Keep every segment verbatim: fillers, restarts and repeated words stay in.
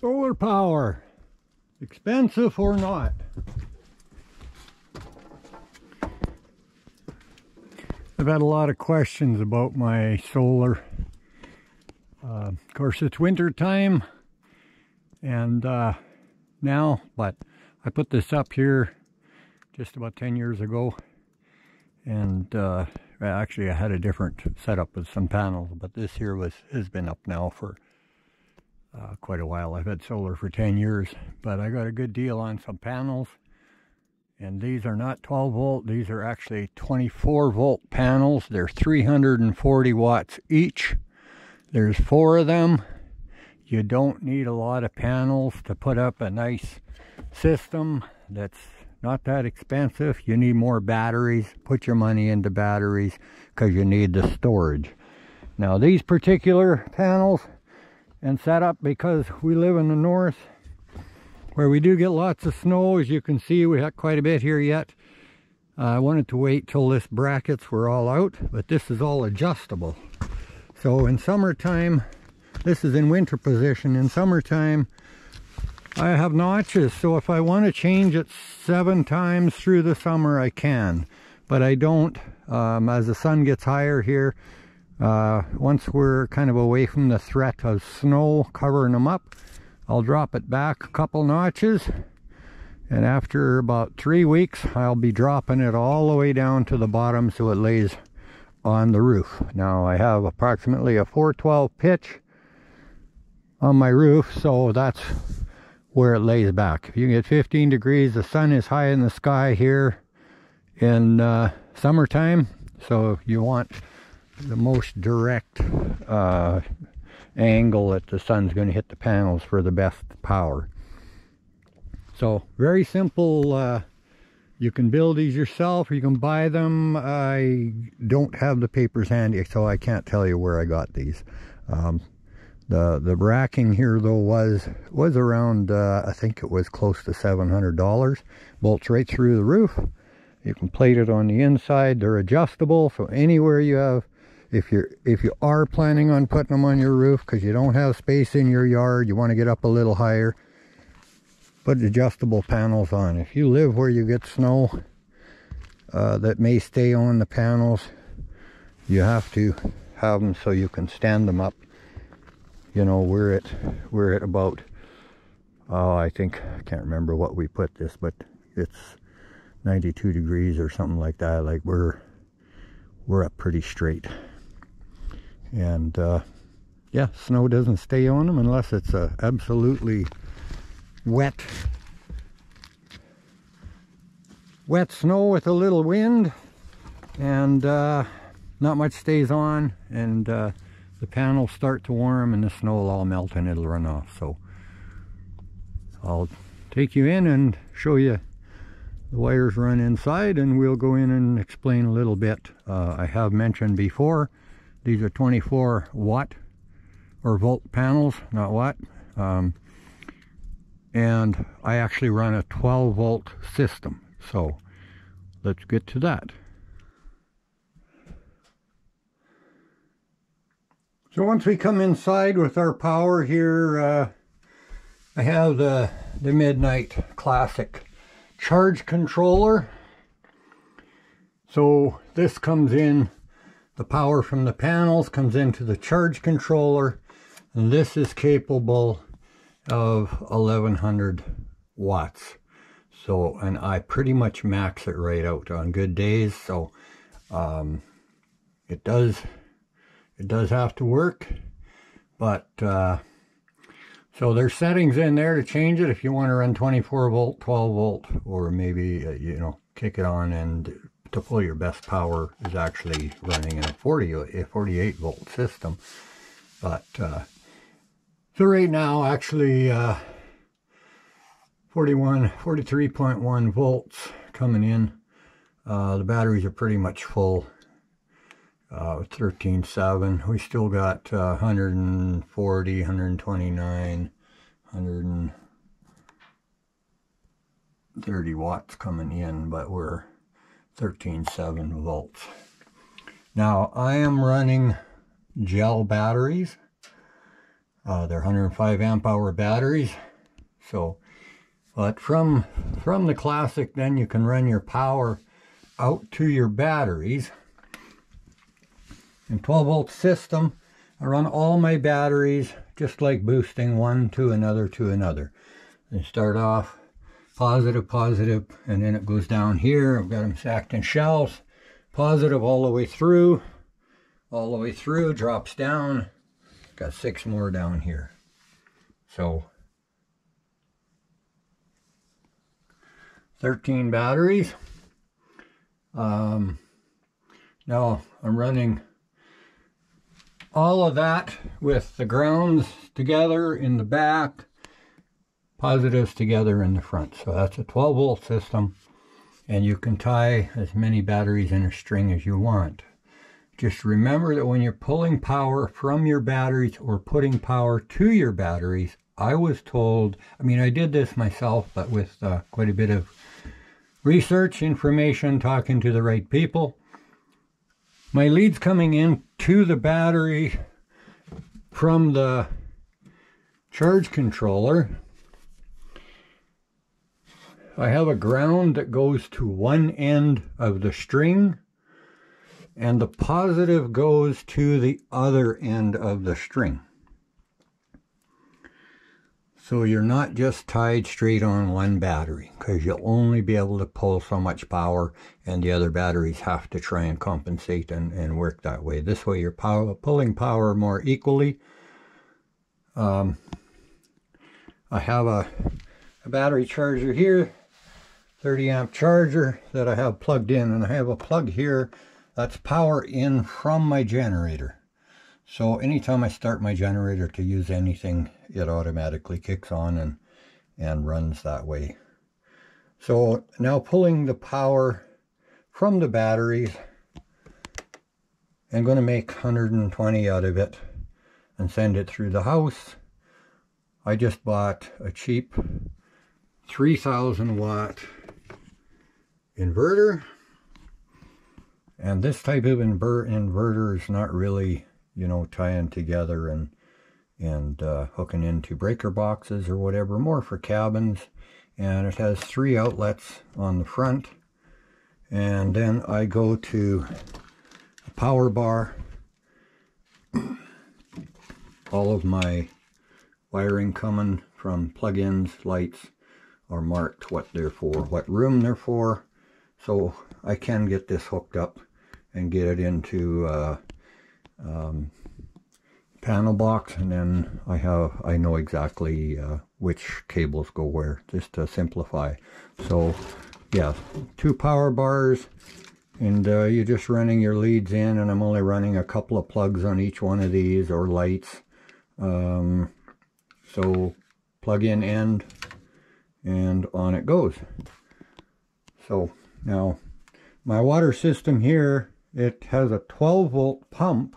Solar power, expensive or not. I've had a lot of questions about my solar. Uh, of course, it's winter time, and uh, now, but I put this up here just about ten years ago, and uh, actually I had a different setup with some panels, but this here was has been up now for Uh, quite a while. I've had solar for ten years, but I got a good deal on some panels, and these are not twelve volt, these are actually twenty-four volt panels. They're three hundred forty watts each. There's four of them. You don't need a lot of panels to put up a nice system that's not that expensive. You need more batteries. Put your money into batteries because you need the storage. Now these particular panels and set up because we live in the north where we do get lots of snow. As you can see, we have quite a bit here yet. uh, I wanted to wait till this brackets were all out, but this is all adjustable. So in summertime, this is in winter position. In summertime I have notches, so if I want to change it seven times through the summer I can, but I don't. Um, as the sun gets higher here, Uh, once we're kind of away from the threat of snow covering them up, I'll drop it back a couple notches, and after about three weeks I'll be dropping it all the way down to the bottom so it lays on the roof. Now I have approximately a four twelve pitch on my roof, so that's where it lays back. If you get fifteen degrees, the sun is high in the sky here in uh, summertime, so if you want the most direct uh, angle that the sun's going to hit the panels for the best power. So very simple. Uh, you can build these yourself or you can buy them. I don't have the papers handy, so I can't tell you where I got these. Um, the the racking here though was was around uh, I think it was close to seven hundred dollars. Bolts right through the roof. You can plate it on the inside. They're adjustable, so anywhere you have. If you're if you are planning on putting them on your roof because you don't have space in your yard, you want to get up a little higher, put adjustable panels on. If you live where you get snow uh, that may stay on the panels, you have to have them so you can stand them up. You know, we're at we're at about oh I think I can't remember what we put this, but it's ninety-two degrees or something like that. Like we're we're up pretty straight. And uh, yeah, snow doesn't stay on them unless it's a absolutely wet wet snow with a little wind, and uh, not much stays on, and uh, the panels start to warm and the snow will all melt and it'll run off. So I'll take you in and show you the wires run inside, and we'll go in and explain a little bit. uh, I have mentioned before, these are twenty-four watt or volt panels, not watt. Um, and I actually run a twelve volt system. So let's get to that. So once we come inside with our power here, uh, I have the, the Midnight Classic charge controller. So this comes in. The power from the panels comes into the charge controller, and this is capable of eleven hundred watts. So, and I pretty much max it right out on good days. So um, it does it does have to work, but uh, so there's settings in there to change it if you want to run twenty-four volt, twelve volt, or maybe uh, you know, kick it on and to pull your best power is actually running in a forty-eight volt system. But uh, so right now actually uh, forty-one, forty-three point one volts coming in. Uh, the batteries are pretty much full, uh, thirteen seven. We still got uh, one forty, one twenty-nine, one thirty watts coming in, but we're thirteen seven volts. Now I am running gel batteries. Uh, they're one hundred five amp hour batteries. So, but from, from the Classic, then you can run your power out to your batteries. In twelve volt system, I run all my batteries just like boosting one to another to another. They start off positive, positive, and then it goes down here. I've got them stacked in shelves. Positive all the way through, all the way through, drops down. Got six more down here. So, thirteen batteries. Um, now I'm running all of that with the grounds together in the back, positives together in the front. So that's a twelve volt system, and you can tie as many batteries in a string as you want. Just remember that when you're pulling power from your batteries or putting power to your batteries, I was told, I mean, I did this myself, but with uh, quite a bit of research, information, talking to the right people. My lead's coming in to the battery from the charge controller. I have a ground that goes to one end of the string, and the positive goes to the other end of the string. So you're not just tied straight on one battery, because you'll only be able to pull so much power, and the other batteries have to try and compensate and, and work that way. This way you're power, pulling power more equally. Um, I have a, a battery charger here, thirty amp charger that I have plugged in, and I have a plug here that's power in from my generator. So anytime I start my generator to use anything, it automatically kicks on and, and runs that way. So now pulling the power from the batteries, I'm going to make one hundred twenty out of it and send it through the house. I just bought a cheap three thousand watt inverter. And this type of inver inverter is not really, you know, tying together and and uh, hooking into breaker boxes or whatever, more for cabins. And it has three outlets on the front, and then I go to a power bar. All of my wiring coming from plug-ins, lights are marked what they're for, what room they're for, so I can get this hooked up and get it into uh, Um, panel box, and then I have I know exactly uh, which cables go where, just to simplify. So yeah, two power bars, and uh, you're just running your leads in, and I'm only running a couple of plugs on each one of these, or lights. Um, so plug in end, and on it goes. So now my water system here, it has a twelve volt pump.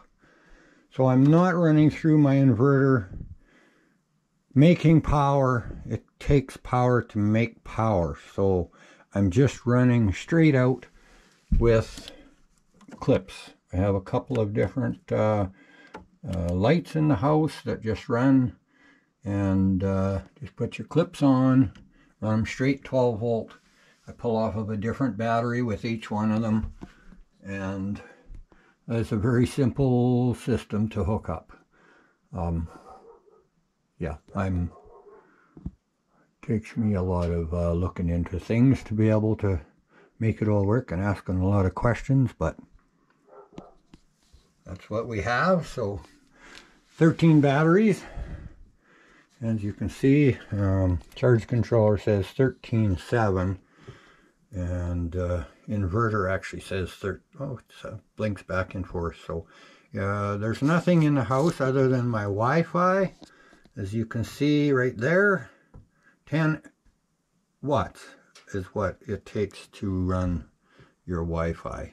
So I'm not running through my inverter making power. It takes power to make power. So I'm just running straight out with clips. I have a couple of different uh, uh, lights in the house that just run. And uh, just put your clips on, run them straight twelve volt. I pull off of a different battery with each one of them. And it's a very simple system to hook up. Um, yeah, I'm. It takes me a lot of uh, looking into things to be able to make it all work, and asking a lot of questions, but that's what we have. So, thirteen batteries. As you can see, um, charge controller says thirteen seven, and uh, inverter actually says thirteen. Oh, it uh, blinks back and forth. So uh, there's nothing in the house other than my Wi-Fi, as you can see right there. ten watts is what it takes to run your Wi-Fi.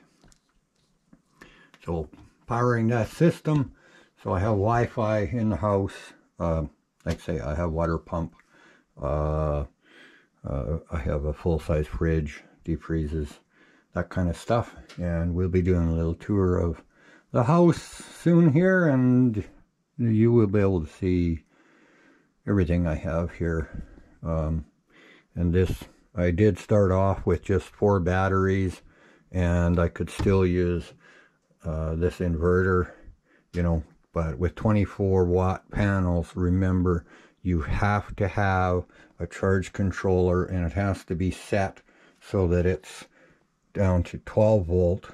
So powering that system. So I have Wi-Fi in the house. Uh, like I say, I have water pump. Uh, uh, I have a full-size fridge, defreezes, that kind of stuff. And we'll be doing a little tour of the house soon here, and you will be able to see everything I have here. Um, and this, I did start off with just four batteries, and I could still use uh, this inverter, you know, but with twenty-four watt panels, remember, you have to have a charge controller, and it has to be set so that it's down to twelve volt,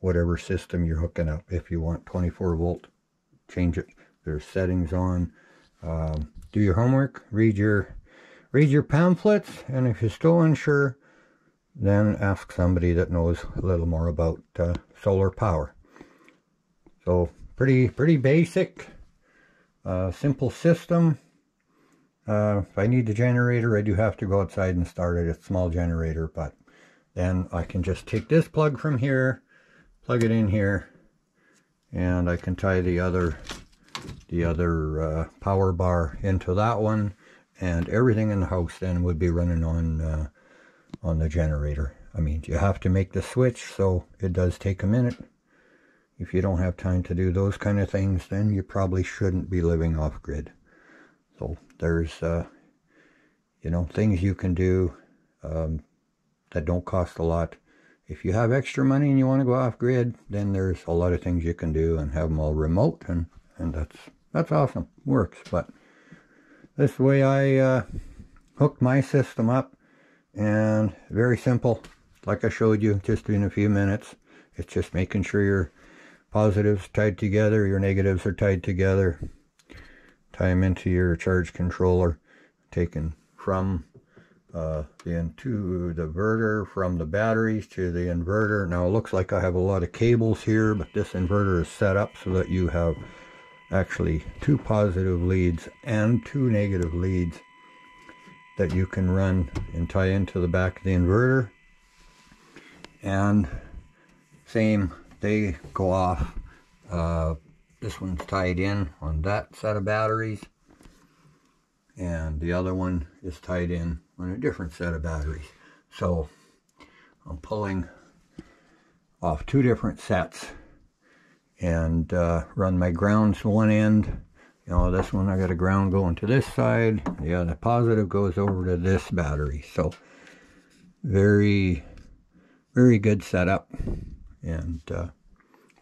whatever system you're hooking up. If you want twenty-four volt, change it. There's settings on. Um, do your homework, read your read your pamphlets, and if you're still unsure, then ask somebody that knows a little more about uh, solar power. So pretty pretty basic, uh, simple system. Uh, if I need the generator, I do have to go outside and start it. It's a small generator, but then I can just take this plug from here, plug it in here, and I can tie the other the other uh, power bar into that one, and everything in the house then would be running on uh, on the generator. I mean, you have to make the switch, so it does take a minute. If you don't have time to do those kind of things, then you probably shouldn't be living off grid. So there's, uh, you know, things you can do um, that don't cost a lot. If you have extra money and you want to go off-grid, then there's a lot of things you can do and have them all remote, and, and that's that's awesome. Works, but this way I uh, hooked my system up, and very simple, like I showed you, just in a few minutes. It's just making sure your positives tied together, your negatives are tied together. Tie them into your charge controller, taken from uh, the into the inverter, from the batteries to the inverter. Now it looks like I have a lot of cables here, but this inverter is set up so that you have actually two positive leads and two negative leads that you can run and tie into the back of the inverter. And same, they go off. Uh, This one's tied in on that set of batteries, and the other one is tied in on a different set of batteries. So I'm pulling off two different sets and uh, run my grounds one end. You know, this one I got a ground going to this side. The other positive goes over to this battery. So very, very good setup, and uh,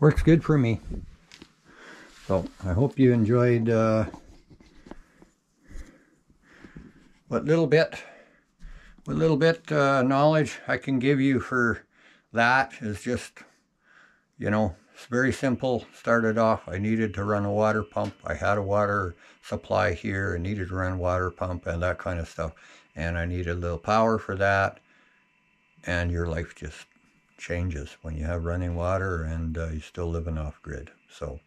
works good for me. So I hope you enjoyed uh, what little bit, what little bit uh, knowledge I can give you for that is just, you know, it's very simple. Started off, I needed to run a water pump. I had a water supply here. I needed to run a water pump and that kind of stuff. And I needed a little power for that. And your life just changes when you have running water and uh, you're still living off grid. So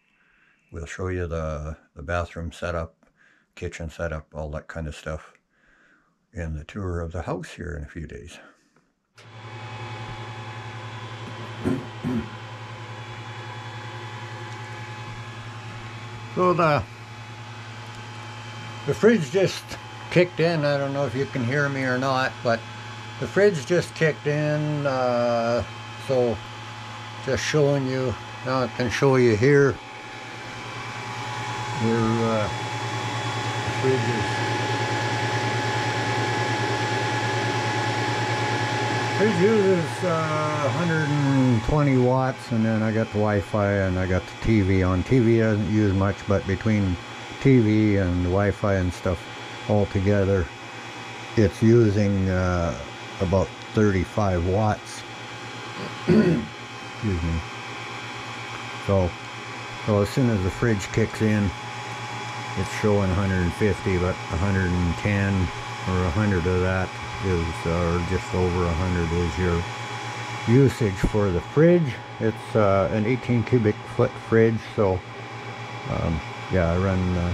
we'll show you the, the bathroom setup, kitchen setup, all that kind of stuff in the tour of the house here in a few days. So the, the fridge just kicked in. I don't know if you can hear me or not, but the fridge just kicked in. Uh, so just showing you, now I can show you here. Here, uh, the fridge is, fridge uses uh, one hundred twenty watts, and then I got the Wi-Fi and I got the T V on. T V doesn't use much, but between T V and Wi-Fi and stuff all together, it's using uh, about thirty-five watts. Excuse me. So, so as soon as the fridge kicks in, it's showing one hundred fifty, but one hundred ten or one hundred of that is, or uh, just over one hundred is your usage for the fridge. It's uh, an eighteen cubic foot fridge, so um, yeah, I run, uh,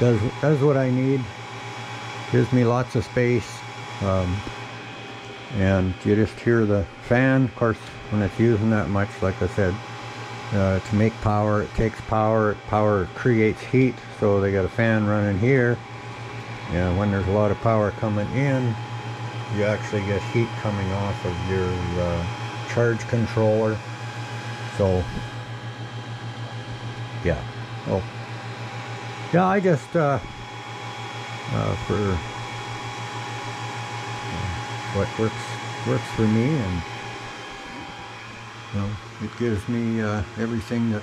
does, does what I need, gives me lots of space, um, and you just hear the fan, of course, when it's using that much, like I said. Uh, to make power, it takes power, power creates heat, so they got a fan running here, and when there's a lot of power coming in, you actually get heat coming off of your uh, charge controller. So yeah, well, yeah, I just uh, uh, for uh, what works works for me, and you know, it gives me uh, everything that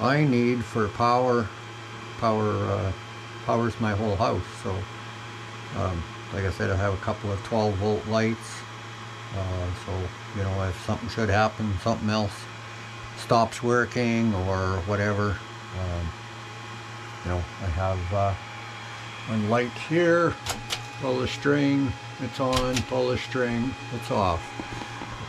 I need for power. Power uh, powers my whole house. So, um, like I said, I have a couple of twelve volt lights. Uh, so, you know, if something should happen, something else stops working or whatever, um, you know, I have uh, one light here, pull the string, it's on, pull the string, it's off.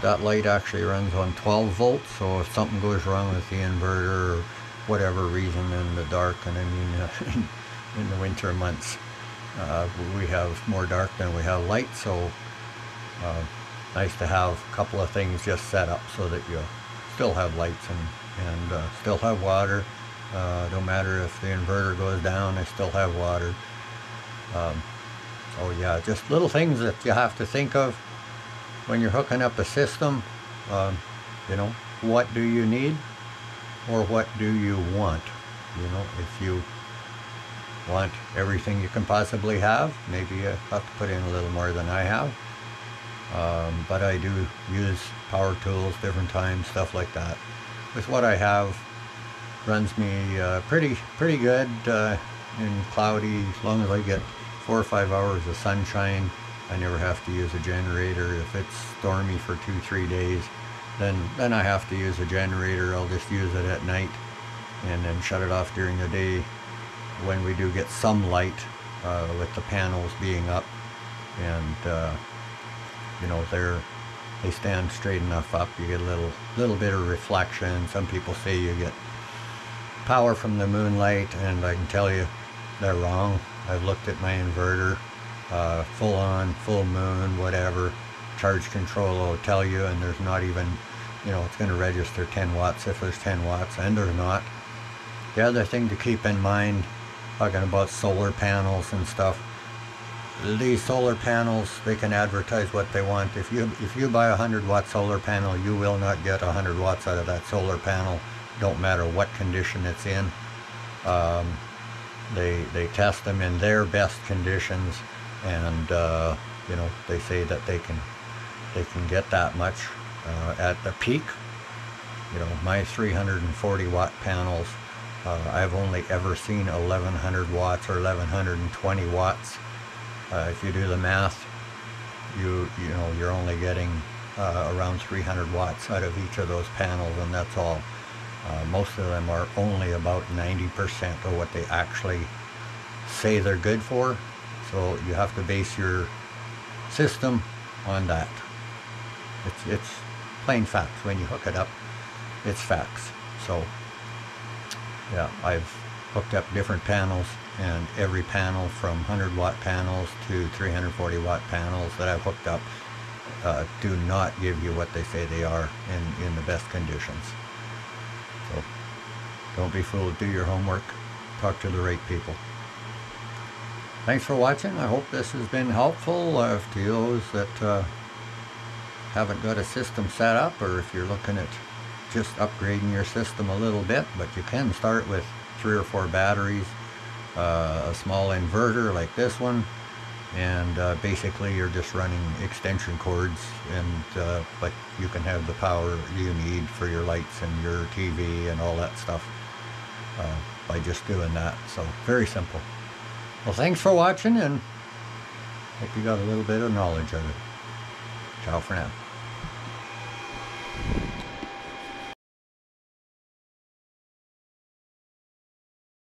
That light actually runs on twelve volts, so if something goes wrong with the inverter or whatever reason in the dark, and I mean uh, in the winter months, uh, we have more dark than we have light, so uh, nice to have a couple of things just set up so that you still have lights and, and uh, still have water. Uh, don't matter if the inverter goes down, I still have water. Um, oh yeah, just little things that you have to think of when you're hooking up a system. Um, you know, what do you need or what do you want? You know, if you want everything you can possibly have, maybe you have to put in a little more than I have. Um, but I do use power tools, different times, stuff like that. With what I have, runs me uh, pretty pretty good uh, in cloudy. As long as I get four or five hours of sunshine, I never have to use a generator. If it's stormy for two, three days, then then I have to use a generator. I'll just use it at night and then shut it off during the day when we do get some light uh, with the panels being up, and uh, you know, they're they stand straight enough up. You get a little little bit of reflection. Some people say you get power from the moonlight, and I can tell you they're wrong. I've looked at my inverter, uh, full on, full moon, whatever, charge control will tell you, and there's not even, you know, it's going to register ten watts if there's ten watts, and there's not. The other thing to keep in mind, talking about solar panels and stuff, these solar panels, they can advertise what they want. If you, if you buy a one hundred watt solar panel, you will not get one hundred watts out of that solar panel. Don't matter what condition it's in. Um, they they test them in their best conditions, and uh, you know, they say that they can they can get that much uh, at the peak. You know, my three hundred forty watt panels, uh, I've only ever seen eleven hundred watts or eleven twenty watts. Uh, if you do the math, you you know, you're only getting uh, around three hundred watts out of each of those panels, and that's all. Uh, most of them are only about ninety percent of what they actually say they're good for. So you have to base your system on that. It's, it's plain facts. When you hook it up, it's facts. So yeah, I've hooked up different panels, and every panel from one hundred watt panels to three hundred forty watt panels that I've hooked up uh, do not give you what they say they are in, in the best conditions. So don't be fooled. Do your homework. Talk to the right people. Thanks for watching. I hope this has been helpful uh, to those that uh, haven't got a system set up, or if you're looking at just upgrading your system a little bit. But you can start with three or four batteries, uh, a small inverter like this one, and uh, basically you're just running extension cords, and uh, but you can have the power you need for your lights and your T V and all that stuff uh, by just doing that. So very simple. Well, thanks for watching, and hope you got a little bit of knowledge of it. Ciao for now.